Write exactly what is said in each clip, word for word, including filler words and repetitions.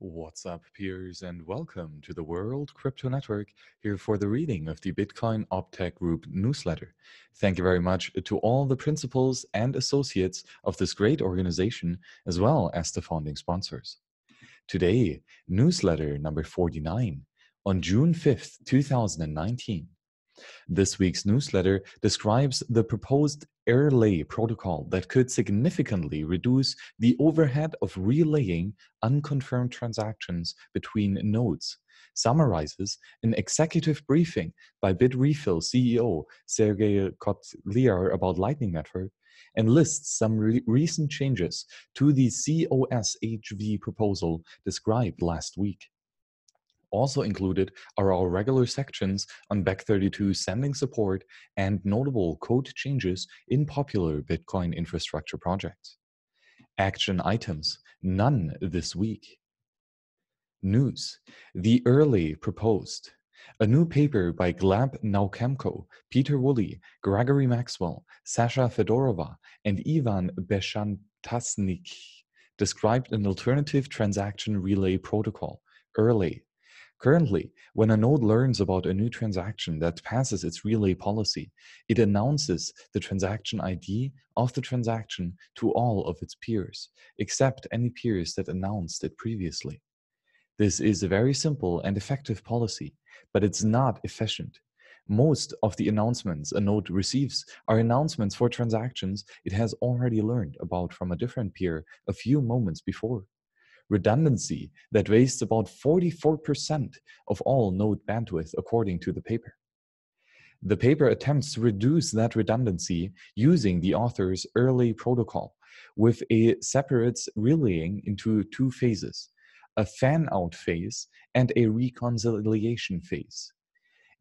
What's up, peers, and welcome to the World Crypto Network, here for the reading of the Bitcoin Optech Group newsletter. Thank you very much to all the principals and associates of this great organization, as well as the founding sponsors. Today, newsletter number forty-nine, on June fifth, two thousand nineteen. This week's newsletter describes the proposed Erlay protocol that could significantly reduce the overhead of relaying unconfirmed transactions between nodes, summarizes an executive briefing by Bitrefill C E O Sergej Kotliar about Lightning Network, and lists some re recent changes to the C O S H V proposal described last week. Also included are our regular sections on bech thirty-two sending support and notable code changes in popular Bitcoin infrastructure projects. Action items, none this week. News, the Erlay proposed. A new paper by Glab Naukemko, Peter Woolley, Gregory Maxwell, Sasha Fedorova, and Ivan Beshantasnik described an alternative transaction relay protocol, Erlay. Currently, when a node learns about a new transaction that passes its relay policy, it announces the transaction I D of the transaction to all of its peers, except any peers that announced it previously. This is a very simple and effective policy, but it's not efficient. Most of the announcements a node receives are announcements for transactions it has already learned about from a different peer a few moments before. Redundancy that wastes about forty-four percent of all node bandwidth, according to the paper. The paper attempts to reduce that redundancy using the author's Erlay protocol, with a separate relaying into two phases, a fan-out phase and a reconciliation phase.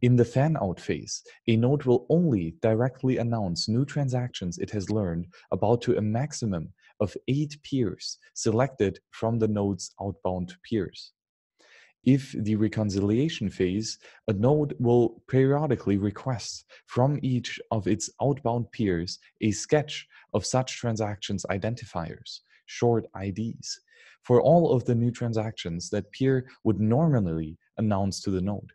In the fan-out phase, a node will only directly announce new transactions it has learned about to a maximum of eight peers selected from the node's outbound peers. If the reconciliation phase, a node will periodically request from each of its outbound peers a sketch of such transactions' identifiers, short I Ds, for all of the new transactions that peer would normally announce to the node.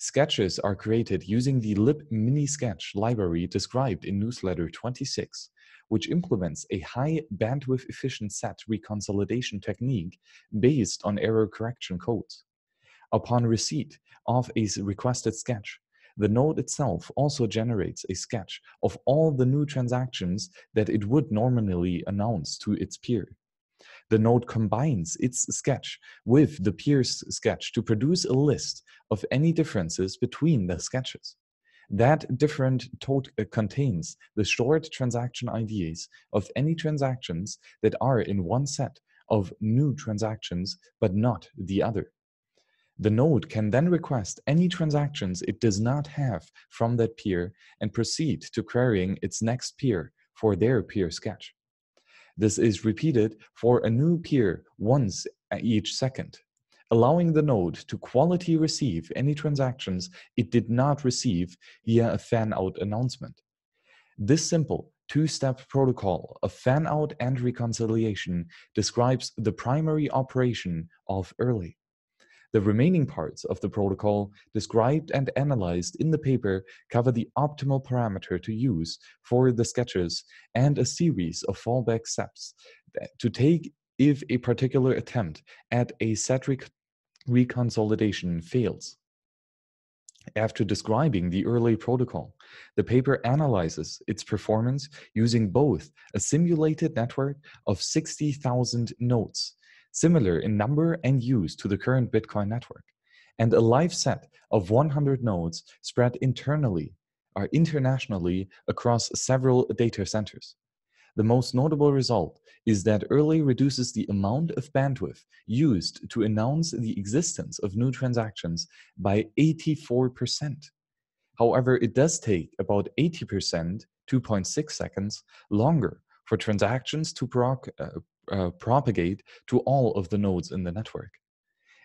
Sketches are created using the libminisketch library described in newsletter twenty-six, which implements a high bandwidth efficient set reconsolidation technique based on error correction codes. Upon receipt of a requested sketch, the node itself also generates a sketch of all the new transactions that it would normally announce to its peer. The node combines its sketch with the peer's sketch to produce a list of any differences between the sketches. That different tot contains the short transaction I Ds of any transactions that are in one set of new transactions, but not the other. The node can then request any transactions it does not have from that peer and proceed to querying its next peer for their peer sketch. This is repeated for a new peer once each second, allowing the node to quality receive any transactions it did not receive via a fan-out announcement. This simple two-step protocol of fan-out and reconciliation describes the primary operation of Erlay. The remaining parts of the protocol, described and analyzed in the paper, cover the optimal parameter to use for the sketches and a series of fallback steps to take if a particular attempt at a set rec reconsolidation fails. After describing the Erlay protocol, the paper analyzes its performance using both a simulated network of sixty thousand nodes, similar in number and use to the current Bitcoin network, and a live set of one hundred nodes spread internally or internationally across several data centers. The most notable result is that Erlay reduces the amount of bandwidth used to announce the existence of new transactions by eighty-four percent. However, it does take about eighty percent, two point six seconds, longer for transactions to proc uh, Uh, propagate to all of the nodes in the network.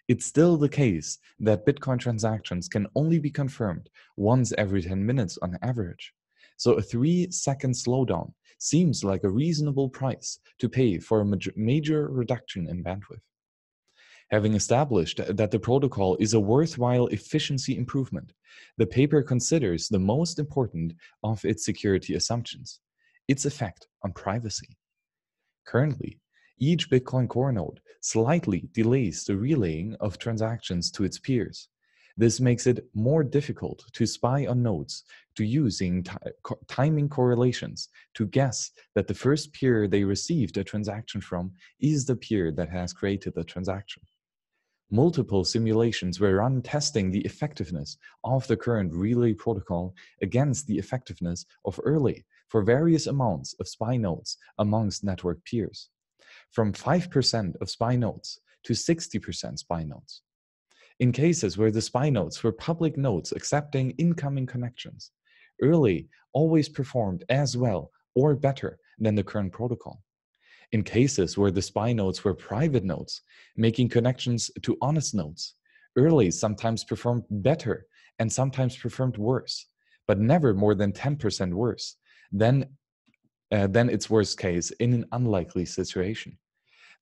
It's still the case that Bitcoin transactions can only be confirmed once every ten minutes on average. So a three-second slowdown seems like a reasonable price to pay for a major reduction in bandwidth. having established that the protocol is a worthwhile efficiency improvement, the paper considers the most important of its security assumptions, its effect on privacy. Currently, each Bitcoin Core node slightly delays the relaying of transactions to its peers. This makes it more difficult to spy on nodes to using co timing correlations to guess that the first peer they received a transaction from is the peer that has created the transaction. Multiple simulations were run testing the effectiveness of the current relay protocol against the effectiveness of Erlay for various amounts of spy nodes amongst network peers, from five percent of spy nodes to sixty percent spy nodes. In cases where the spy nodes were public nodes accepting incoming connections, Erlay always performed as well or better than the current protocol. In cases where the spy nodes were private nodes making connections to honest nodes, Erlay sometimes performed better and sometimes performed worse, but never more than ten percent worse than, uh, than its worst case in an unlikely situation.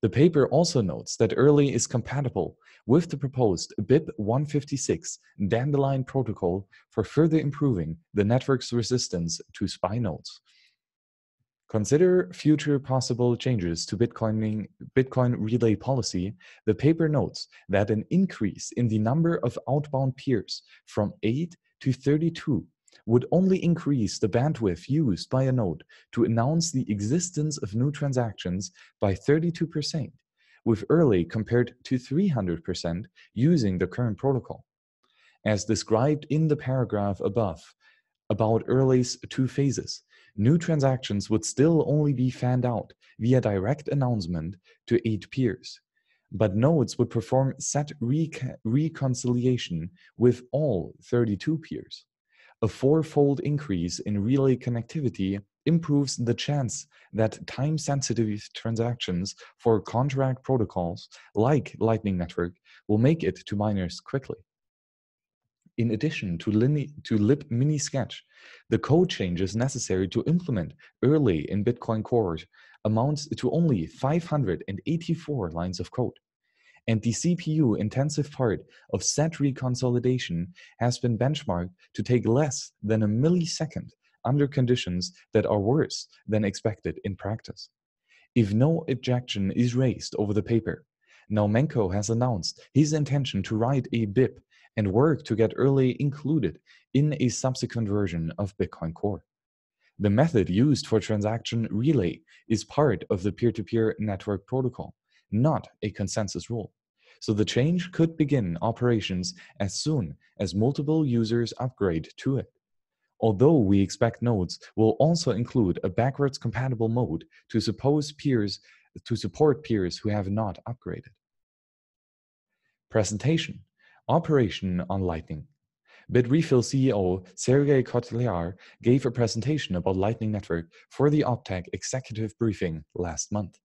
The paper also notes that Erlay is compatible with the proposed B I P one fifty-six dandelion protocol for further improving the network's resistance to spy nodes. Consider future possible changes to Bitcoin, Bitcoin relay policy. The paper notes that an increase in the number of outbound peers from eight to thirty-two would only increase the bandwidth used by a node to announce the existence of new transactions by thirty-two percent, with Erlay compared to three hundred percent using the current protocol. As described in the paragraph above about Erlay's two phases, new transactions would still only be fanned out via direct announcement to eight peers, but nodes would perform set rec reconciliation with all thirty-two peers. A four-fold increase in relay connectivity improves the chance that time-sensitive transactions for contract protocols like Lightning Network will make it to miners quickly. In addition to, to libminisketch, the code changes necessary to implement Erlay in Bitcoin Core amounts to only five hundred eighty-four lines of code, and the C P U-intensive part of set reconsolidation has been benchmarked to take less than a millisecond under conditions that are worse than expected in practice. If no objection is raised over the paper, Naukemko has announced his intention to write a B I P and work to get Erlay included in a subsequent version of Bitcoin Core. The method used for transaction relay is part of the peer-to-peer network protocol, not a consensus rule, so the change could begin operations as soon as multiple users upgrade to it. Although we expect nodes will also include a backwards compatible mode to suppose peers to support peers who have not upgraded. Presentation: Operation on Lightning. Bitrefill C E O Sergej Kotliar gave a presentation about Lightning Network for the Optech executive briefing last month.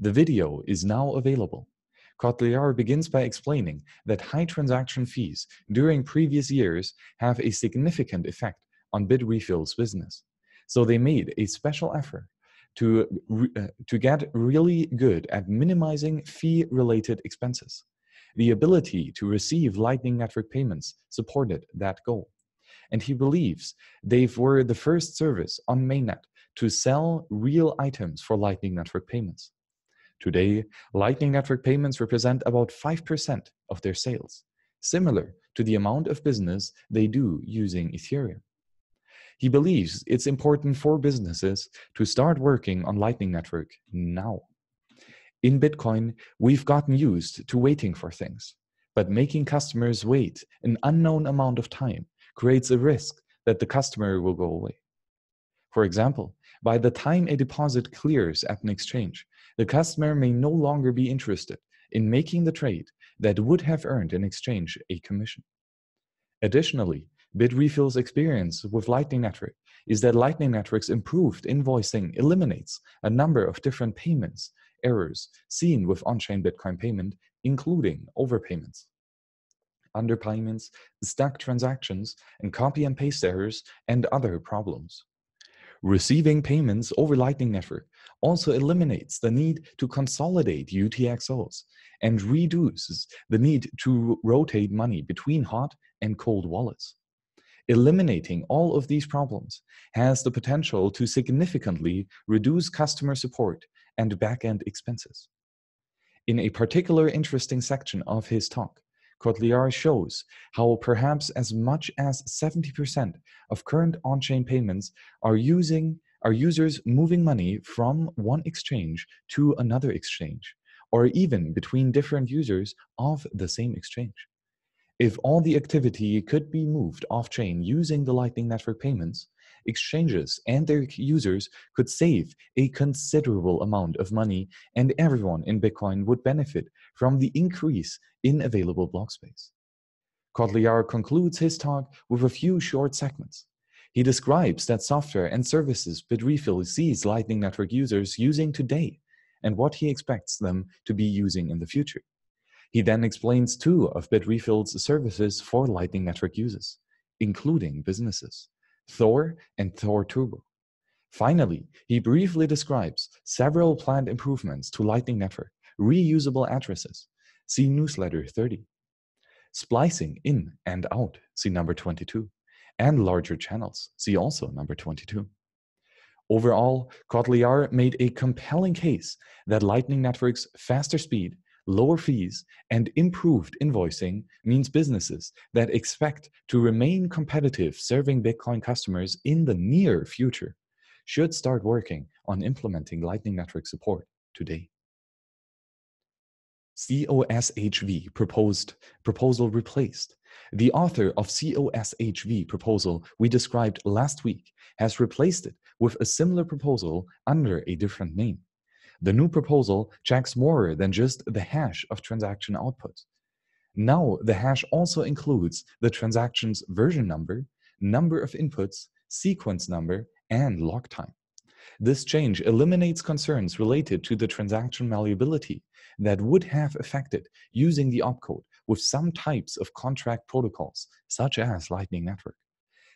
The video is now available. Kotliar begins by explaining that high transaction fees during previous years have a significant effect on Bitrefill's business, so they made a special effort to, uh, to get really good at minimizing fee-related expenses. The ability to receive Lightning Network payments supported that goal, and he believes they were the first service on mainnet to sell real items for Lightning Network payments. Today, Lightning Network payments represent about five percent of their sales, similar to the amount of business they do using Ethereum. He believes it's important for businesses to start working on Lightning Network now. In Bitcoin, we've gotten used to waiting for things, but making customers wait an unknown amount of time creates a risk that the customer will go away. For example, by the time a deposit clears at an exchange, the customer may no longer be interested in making the trade that would have earned in exchange a commission. Additionally, Bitrefill's experience with Lightning Network is that Lightning Network's improved invoicing eliminates a number of different payments errors seen with on-chain Bitcoin payment, including overpayments, underpayments, stuck transactions, and copy and paste errors, and other problems. Receiving payments over Lightning Network also eliminates the need to consolidate U T X Os and reduces the need to rotate money between hot and cold wallets. Eliminating all of these problems has the potential to significantly reduce customer support and back-end expenses. In a particular interesting section of his talk, Kotliar shows how perhaps as much as seventy percent of current on-chain payments are using are users moving money from one exchange to another exchange, or even between different users of the same exchange. If all the activity could be moved off-chain using the Lightning Network payments, exchanges and their users could save a considerable amount of money, and everyone in Bitcoin would benefit from the increase in available block space. Kotliar concludes his talk with a few short segments. He describes that software and services Bitrefill sees Lightning Network users using today and what he expects them to be using in the future. He then explains two of Bitrefill's services for Lightning Network users, including businesses, Thor and Thor Turbo. Finally, he briefly describes several planned improvements to Lightning Network, reusable addresses, see newsletter thirty, splicing in and out, see number twenty-two, and larger channels, see also number twenty-two. Overall, Kotliar made a compelling case that Lightning Network's faster speed, lower fees, and improved invoicing means businesses that expect to remain competitive serving Bitcoin customers in the near future should start working on implementing Lightning Network support today. C O S H V proposed, proposal replaced. The author of C O S H V proposal we described last week has replaced it with a similar proposal under a different name. The new proposal checks more than just the hash of transaction outputs. Now the hash also includes the transaction's version number, number of inputs, sequence number, and lock time. This change eliminates concerns related to the transaction malleability that would have affected using the opcode with some types of contract protocols, such as Lightning Network.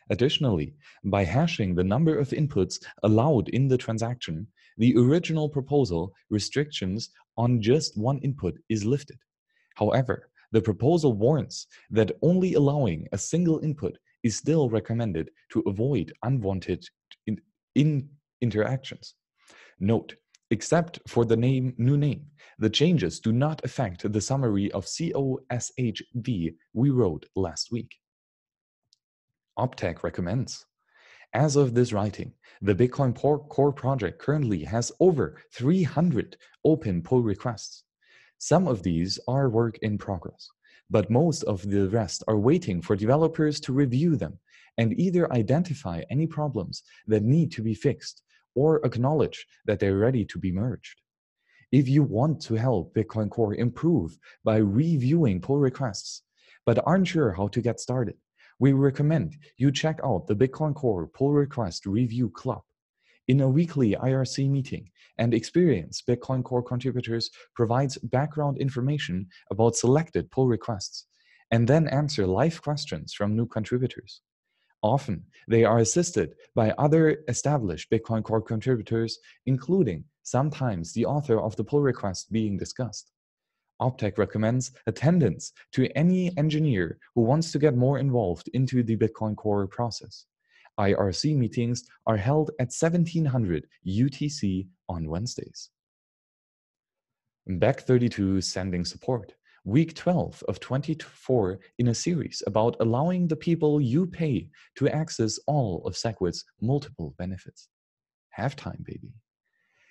Additionally, by hashing the number of inputs allowed in the transaction, the original proposal restrictions on just one input is lifted. However, the proposal warns that only allowing a single input is still recommended to avoid unwanted in in interactions. Note, except for the name, new name, the changes do not affect the summary of C O S H V we wrote last week. Optech recommends. As of this writing, the Bitcoin Core project currently has over three hundred open pull requests. Some of these are work in progress, but most of the rest are waiting for developers to review them and either identify any problems that need to be fixed or acknowledge that they're ready to be merged. If you want to help Bitcoin Core improve by reviewing pull requests, but aren't sure how to get started, we recommend you check out the Bitcoin Core Pull Request Review Club. In a weekly I R C meeting and experience, Bitcoin Core contributors provides background information about selected pull requests and then answer live questions from new contributors. Often, they are assisted by other established Bitcoin Core contributors, including sometimes the author of the pull request being discussed. Optech recommends attendance to any engineer who wants to get more involved into the Bitcoin Core process. I R C meetings are held at seventeen hundred U T C on Wednesdays. bech thirty-two sending support. Week twelve of twenty-four in a series about allowing the people you pay to access all of SegWit's multiple benefits. Halftime, baby.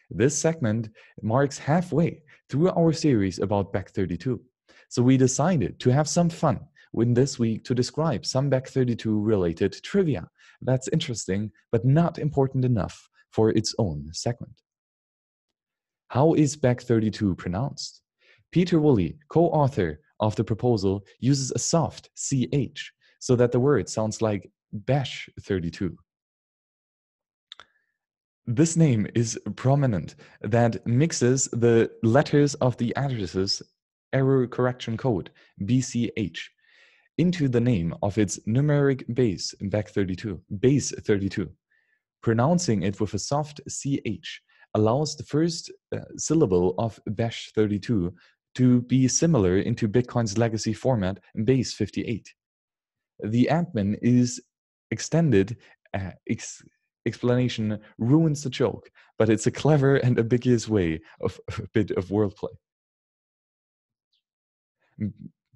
This segment marks halfway through our series about bech thirty-two, so we decided to have some fun in this week to describe some bech thirty-two-related trivia that's interesting but not important enough for its own segment. How is bech thirty-two pronounced? Peter Woolley, co-author of the proposal, uses a soft C H so that the word sounds like bech thirty-two. This name is prominent that mixes the letters of the address's error correction code, B C H, into the name of its numeric base, bech thirty-two, base thirty-two. Pronouncing it with a soft C H allows the first uh, syllable of bech thirty-two to be similar into Bitcoin's legacy format, base fifty-eight. The admin is extended uh, ex explanation ruins the joke, but it's a clever and ambiguous way of a bit of wordplay.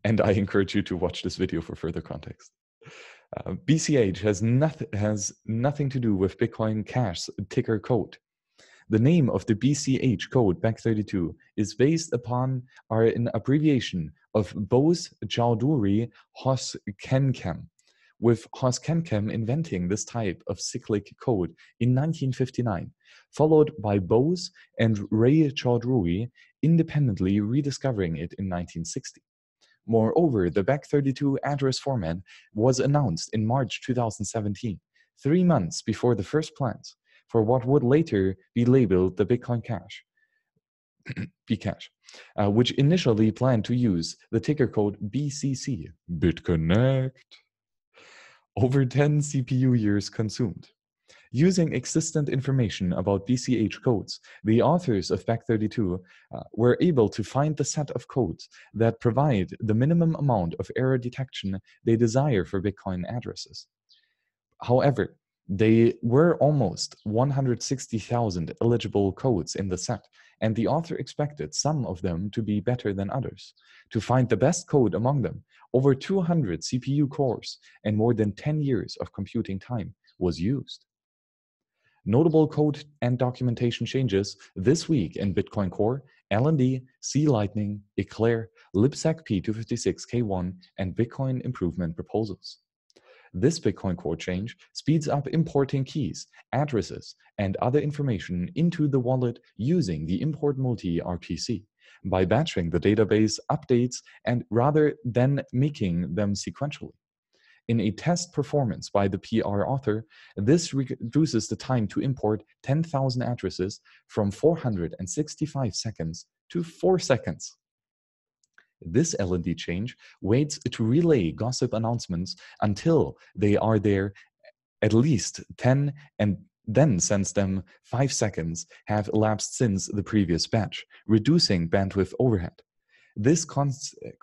And I encourage you to watch this video for further context. Uh, B C H has, noth- has nothing to do with Bitcoin Cash's ticker code. The name of the B C H code, bech thirty-two, is based upon or an abbreviation of Bose Chowdhury Hoskenkem, with Hoskenkem inventing this type of cyclic code in nineteen fifty-nine, followed by Bose and Ray Chowdhury independently rediscovering it in nineteen sixty. Moreover, the bech thirty-two address format was announced in March two thousand seventeen, three months before the first plans for what would later be labeled the Bitcoin Cash, Bcash, uh, which initially planned to use the ticker code B C C, BitConnect. Over ten C P U years consumed. Using existent information about B C H codes, the authors of bech thirty-two uh, were able to find the set of codes that provide the minimum amount of error detection they desire for Bitcoin addresses. However, they were almost one hundred sixty thousand eligible codes in the set, and the author expected some of them to be better than others. To find the best code among them, over two hundred C P U cores and more than ten years of computing time was used. Notable code and documentation changes this week in Bitcoin Core, L N D, C-Lightning, Eclair, libsecp two fifty-six k one, and Bitcoin improvement proposals. This Bitcoin Core change speeds up importing keys, addresses, and other information into the wallet using the ImportMulti R P C by batching the database updates and rather than making them sequentially. In a test performance by the P R author, this reduces the time to import ten thousand addresses from four hundred sixty-five seconds to four seconds. This L N D change waits to relay gossip announcements until they are there at least ten and then sends them five seconds have elapsed since the previous batch, reducing bandwidth overhead. This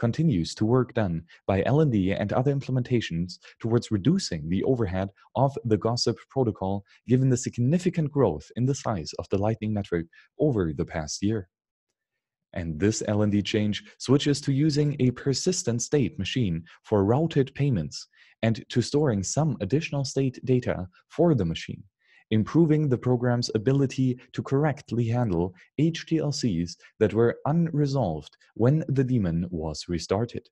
continues to work done by L N D and other implementations towards reducing the overhead of the gossip protocol given the significant growth in the size of the Lightning Network over the past year. And this L N D change switches to using a persistent state machine for routed payments and to storing some additional state data for the machine, improving the program's ability to correctly handle H T L Cs that were unresolved when the daemon was restarted.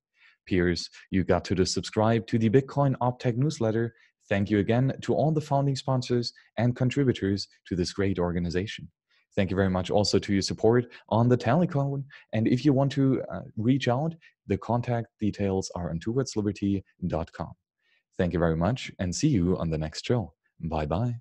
Peers, you got to subscribe to the Bitcoin Optech newsletter. Thank you again to all the founding sponsors and contributors to this great organization. Thank you very much also to your support on the Tallycoin. And if you want to uh, reach out, the contact details are on towards liberty dot com. Thank you very much and see you on the next show. Bye-bye.